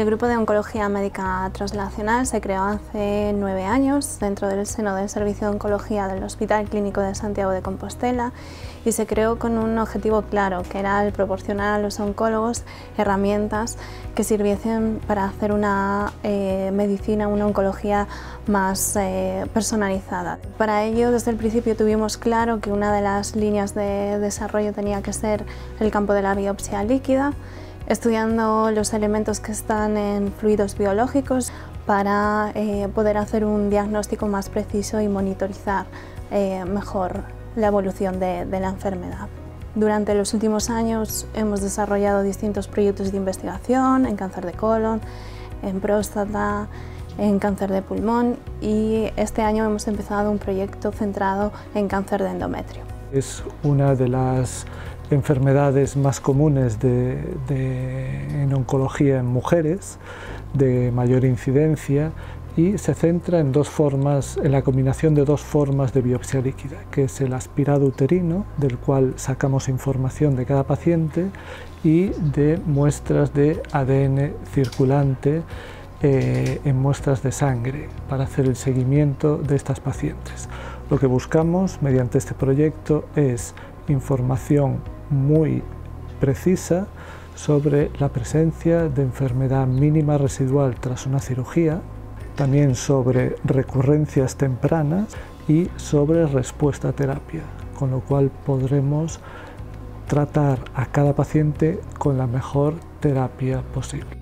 El Grupo de Oncología Médica Translacional se creó hace 9 años dentro del seno del Servicio de Oncología del Hospital Clínico de Santiago de Compostela y se creó con un objetivo claro, que era el proporcionar a los oncólogos herramientas que sirviesen para hacer una medicina, una oncología más personalizada. Para ello, desde el principio tuvimos claro que una de las líneas de desarrollo tenía que ser el campo de la biopsia líquida, estudiando los elementos que están en fluidos biológicos para poder hacer un diagnóstico más preciso y monitorizar mejor la evolución de la enfermedad. Durante los últimos años hemos desarrollado distintos proyectos de investigación en cáncer de colon, en próstata, en cáncer de pulmón y este año hemos empezado un proyecto centrado en cáncer de endometrio. Es una de las enfermedades más comunes en oncología en mujeres, de mayor incidencia, y se centra en la combinación de 2 formas de biopsia líquida, que es el aspirado uterino, del cual sacamos información de cada paciente, y de muestras de ADN circulante en muestras de sangre, para hacer el seguimiento de estas pacientes. Lo que buscamos mediante este proyecto es información muy precisa sobre la presencia de enfermedad mínima residual tras una cirugía, también sobre recurrencias tempranas y sobre respuesta a terapia, con lo cual podremos tratar a cada paciente con la mejor terapia posible.